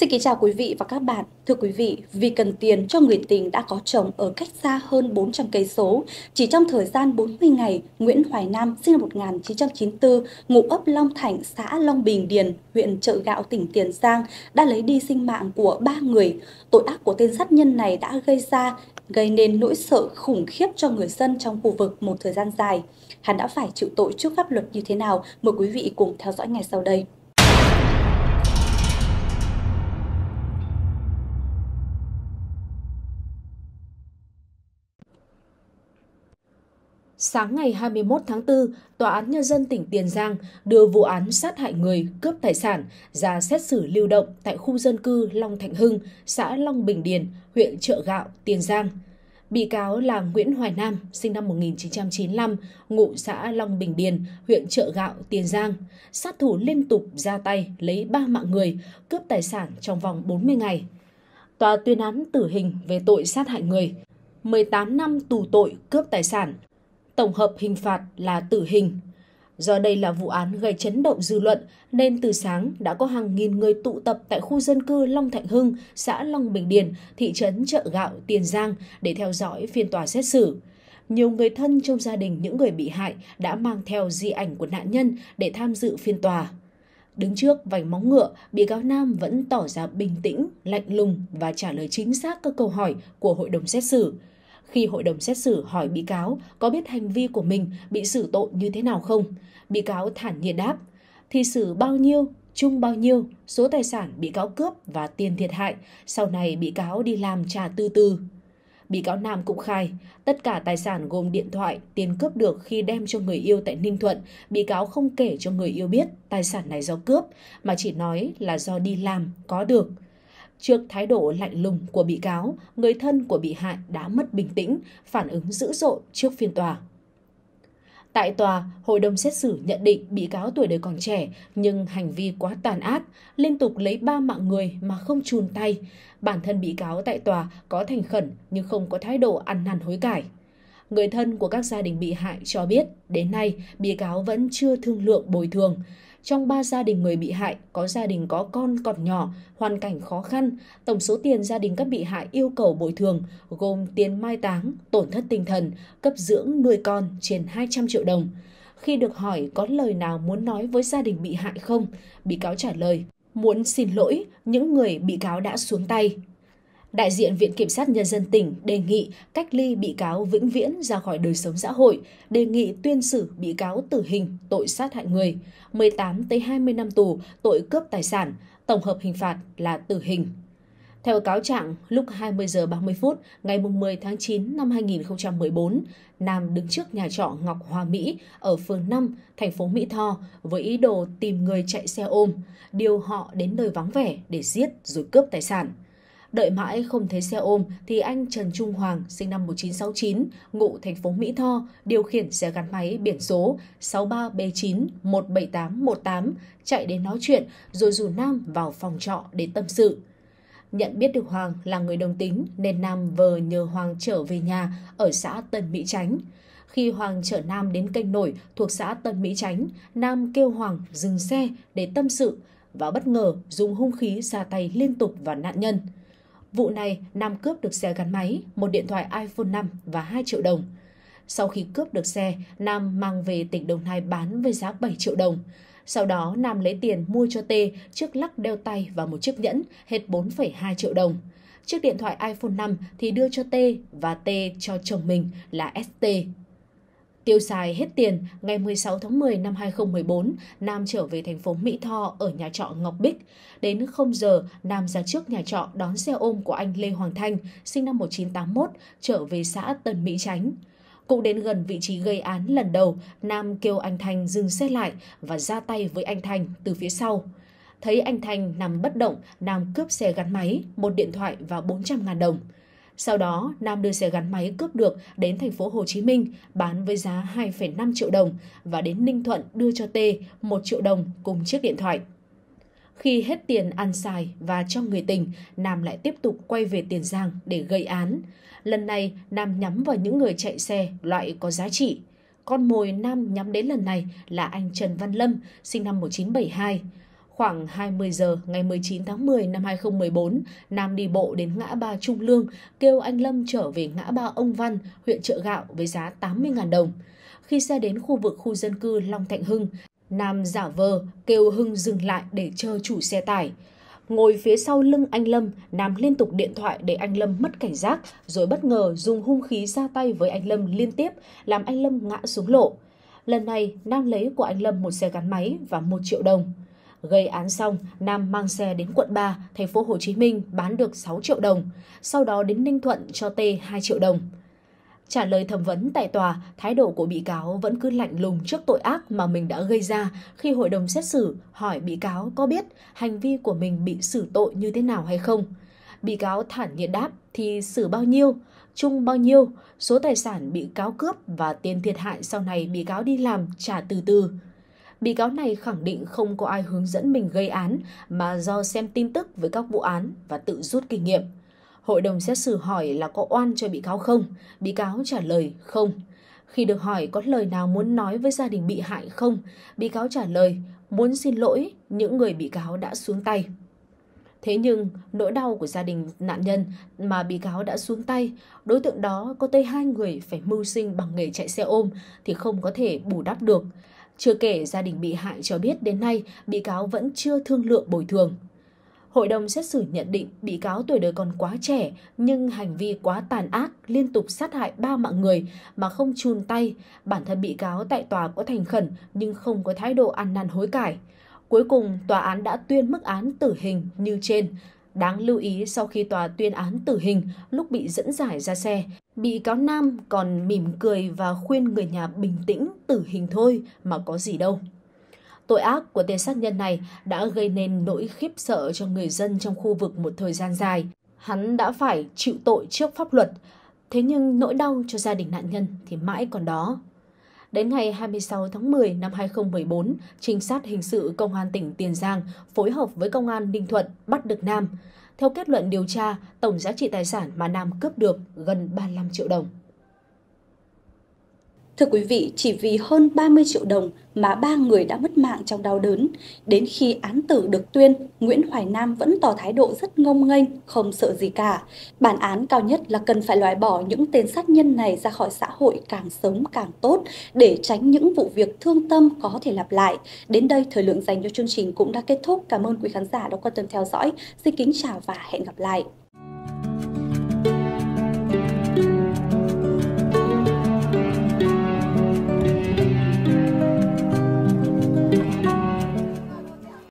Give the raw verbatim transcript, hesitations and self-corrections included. Xin kính chào quý vị và các bạn. Thưa quý vị, vì cần tiền cho người tình đã có chồng ở cách xa hơn bốn trăm cây số, chỉ trong thời gian bốn mươi ngày, Nguyễn Hoài Nam sinh năm một nghìn chín trăm chín mươi tư, ngụ ấp Long Thành, xã Long Bình Điền, huyện Chợ Gạo, tỉnh Tiền Giang đã lấy đi sinh mạng của ba người. Tội ác của tên sát nhân này đã gây ra gây nên nỗi sợ khủng khiếp cho người dân trong khu vực một thời gian dài. Hắn đã phải chịu tội trước pháp luật như thế nào? Mời quý vị cùng theo dõi ngay sau đây. Sáng ngày hai mươi mốt tháng tư, Tòa án Nhân dân tỉnh Tiền Giang đưa vụ án sát hại người, cướp tài sản ra xét xử lưu động tại khu dân cư Long Thạnh Hưng, xã Long Bình Điền, huyện Chợ Gạo, Tiền Giang. Bị cáo là Nguyễn Hoài Nam, sinh năm một nghìn chín trăm chín mươi lăm, ngụ xã Long Bình Điền, huyện Chợ Gạo, Tiền Giang. Sát thủ liên tục ra tay lấy ba mạng người, cướp tài sản trong vòng bốn mươi ngày. Tòa tuyên án tử hình về tội sát hại người, mười tám năm tù tội cướp tài sản. Tổng hợp hình phạt là tử hình. Do đây là vụ án gây chấn động dư luận nên từ sáng đã có hàng nghìn người tụ tập tại khu dân cư Long Thạnh Hưng, xã Long Bình Điền, thị trấn Chợ Gạo, Tiền Giang để theo dõi phiên tòa xét xử. Nhiều người thân trong gia đình những người bị hại đã mang theo di ảnh của nạn nhân để tham dự phiên tòa. Đứng trước vành móng ngựa, bị cáo Nam vẫn tỏ ra bình tĩnh, lạnh lùng và trả lời chính xác các câu hỏi của hội đồng xét xử. Khi hội đồng xét xử hỏi bị cáo có biết hành vi của mình bị xử tội như thế nào không, bị cáo thản nhiên đáp, thì xử bao nhiêu, chung bao nhiêu, số tài sản bị cáo cướp và tiền thiệt hại, sau này bị cáo đi làm trả từ từ. Bị cáo Nam cũng khai, tất cả tài sản gồm điện thoại, tiền cướp được khi đem cho người yêu tại Ninh Thuận, bị cáo không kể cho người yêu biết tài sản này do cướp, mà chỉ nói là do đi làm, có được. Trước thái độ lạnh lùng của bị cáo, người thân của bị hại đã mất bình tĩnh, phản ứng dữ dội trước phiên tòa. Tại tòa, hội đồng xét xử nhận định bị cáo tuổi đời còn trẻ nhưng hành vi quá tàn ác, liên tục lấy ba mạng người mà không chùn tay. Bản thân bị cáo tại tòa có thành khẩn nhưng không có thái độ ăn năn hối cải. Người thân của các gia đình bị hại cho biết, đến nay bị cáo vẫn chưa thương lượng bồi thường. Trong ba gia đình người bị hại, có gia đình có con còn nhỏ, hoàn cảnh khó khăn. Tổng số tiền gia đình các bị hại yêu cầu bồi thường gồm tiền mai táng, tổn thất tinh thần, cấp dưỡng nuôi con trên hai trăm triệu đồng. Khi được hỏi có lời nào muốn nói với gia đình bị hại không, bị cáo trả lời, muốn xin lỗi những người bị cáo đã xuống tay. Đại diện Viện Kiểm sát Nhân dân tỉnh đề nghị cách ly bị cáo vĩnh viễn ra khỏi đời sống xã hội, đề nghị tuyên xử bị cáo tử hình tội sát hại người, mười tám tới hai mươi năm tù tội cướp tài sản, tổng hợp hình phạt là tử hình. Theo cáo trạng, lúc hai mươi giờ ba mươi phút ngày mười tháng chín năm hai nghìn không trăm mười bốn, Nam đứng trước nhà trọ Ngọc Hòa Mỹ ở phường năm, thành phố Mỹ Tho với ý đồ tìm người chạy xe ôm, điều họ đến nơi vắng vẻ để giết rồi cướp tài sản. Đợi mãi không thấy xe ôm thì anh Trần Trung Hoàng, sinh năm một nghìn chín trăm sáu mươi chín, ngụ thành phố Mỹ Tho, điều khiển xe gắn máy biển số sáu ba B chín một bảy tám một tám, chạy đến nói chuyện rồi rủ Nam vào phòng trọ để tâm sự. Nhận biết được Hoàng là người đồng tính nên Nam vờ nhờ Hoàng trở về nhà ở xã Tân Mỹ Chánh. Khi Hoàng chở Nam đến kênh nổi thuộc xã Tân Mỹ Chánh, Nam kêu Hoàng dừng xe để tâm sự và bất ngờ dùng hung khí ra tay liên tục vào nạn nhân. Vụ này, Nam cướp được xe gắn máy, một điện thoại iPhone năm và hai triệu đồng. Sau khi cướp được xe, Nam mang về tỉnh Đồng Nai bán với giá bảy triệu đồng. Sau đó, Nam lấy tiền mua cho T chiếc lắc đeo tay và một chiếc nhẫn hết bốn phẩy hai triệu đồng. Chiếc điện thoại iPhone năm thì đưa cho T và T cho chồng mình là ét tê. Tiêu xài hết tiền, ngày mười sáu tháng mười năm hai nghìn không trăm mười bốn, Nam trở về thành phố Mỹ Tho ở nhà trọ Ngọc Bích. Đến không giờ, Nam ra trước nhà trọ đón xe ôm của anh Lê Hoàng Thanh, sinh năm một nghìn chín trăm tám mươi mốt, trở về xã Tân Mỹ Chánh. Cũng đến gần vị trí gây án lần đầu, Nam kêu anh Thanh dừng xe lại và ra tay với anh Thanh từ phía sau. Thấy anh Thanh nằm bất động, Nam cướp xe gắn máy, một điện thoại và bốn trăm ngàn đồng. Sau đó, Nam đưa xe gắn máy cướp được đến thành phố Hồ Chí Minh bán với giá hai phẩy năm triệu đồng và đến Ninh Thuận đưa cho T một triệu đồng cùng chiếc điện thoại. Khi hết tiền ăn xài và cho người tình, Nam lại tiếp tục quay về Tiền Giang để gây án. Lần này, Nam nhắm vào những người chạy xe loại có giá trị. Con mồi Nam nhắm đến lần này là anh Trần Văn Lâm, sinh năm một nghìn chín trăm bảy mươi hai. Khoảng hai mươi giờ ngày mười chín tháng mười năm hai nghìn không trăm mười bốn, Nam đi bộ đến ngã ba Trung Lương, kêu anh Lâm trở về ngã ba Ông Văn, huyện Chợ Gạo với giá tám mươi nghìn đồng. Khi xe đến khu vực khu dân cư Long Thạnh Hưng, Nam giả vờ kêu Hưng dừng lại để chờ chủ xe tải. Ngồi phía sau lưng anh Lâm, Nam liên tục điện thoại để anh Lâm mất cảnh giác, rồi bất ngờ dùng hung khí ra tay với anh Lâm liên tiếp, làm anh Lâm ngã xuống lộ. Lần này, Nam lấy của anh Lâm một xe gắn máy và một triệu đồng. Gây án xong, Nam mang xe đến quận ba, thành phố Hồ Chí Minh bán được sáu triệu đồng, sau đó đến Ninh Thuận cho T hai triệu đồng. Trả lời thẩm vấn tại tòa, thái độ của bị cáo vẫn cứ lạnh lùng trước tội ác mà mình đã gây ra. Khi hội đồng xét xử hỏi bị cáo có biết hành vi của mình bị xử tội như thế nào hay không, bị cáo thản nhiên đáp thì xử bao nhiêu, chung bao nhiêu, số tài sản bị cáo cướp và tiền thiệt hại sau này bị cáo đi làm trả từ từ. Bị cáo này khẳng định không có ai hướng dẫn mình gây án mà do xem tin tức với các vụ án và tự rút kinh nghiệm. Hội đồng xét xử hỏi là có oan cho bị cáo không? Bị cáo trả lời không. Khi được hỏi có lời nào muốn nói với gia đình bị hại không? Bị cáo trả lời muốn xin lỗi những người bị cáo đã xuống tay. Thế nhưng nỗi đau của gia đình nạn nhân mà bị cáo đã xuống tay, đối tượng đó có tới hai người phải mưu sinh bằng nghề chạy xe ôm thì không có thể bù đắp được. Chưa kể gia đình bị hại cho biết đến nay bị cáo vẫn chưa thương lượng bồi thường. Hội đồng xét xử nhận định bị cáo tuổi đời còn quá trẻ nhưng hành vi quá tàn ác, liên tục sát hại ba mạng người mà không chùn tay. Bản thân bị cáo tại tòa có thành khẩn nhưng không có thái độ ăn năn hối cải. Cuối cùng, tòa án đã tuyên mức án tử hình như trên. Đáng lưu ý, sau khi tòa tuyên án tử hình, lúc bị dẫn giải ra xe, bị cáo Nam còn mỉm cười và khuyên người nhà bình tĩnh, tử hình thôi mà có gì đâu. Tội ác của tên sát nhân này đã gây nên nỗi khiếp sợ cho người dân trong khu vực một thời gian dài. Hắn đã phải chịu tội trước pháp luật, thế nhưng nỗi đau cho gia đình nạn nhân thì mãi còn đó. Đến ngày hai mươi sáu tháng mười năm hai nghìn không trăm mười bốn, trinh sát hình sự Công an tỉnh Tiền Giang phối hợp với Công an Ninh Thuận bắt được Nam. Theo kết luận điều tra, tổng giá trị tài sản mà Nam cướp được gần ba mươi lăm triệu đồng. Thưa quý vị, chỉ vì hơn ba mươi triệu đồng mà ba người đã mất mạng trong đau đớn. Đến khi án tử được tuyên, Nguyễn Hoài Nam vẫn tỏ thái độ rất ngông nghênh, không sợ gì cả. Bản án cao nhất là cần phải loại bỏ những tên sát nhân này ra khỏi xã hội càng sớm càng tốt để tránh những vụ việc thương tâm có thể lặp lại. Đến đây, thời lượng dành cho chương trình cũng đã kết thúc. Cảm ơn quý khán giả đã quan tâm theo dõi. Xin kính chào và hẹn gặp lại.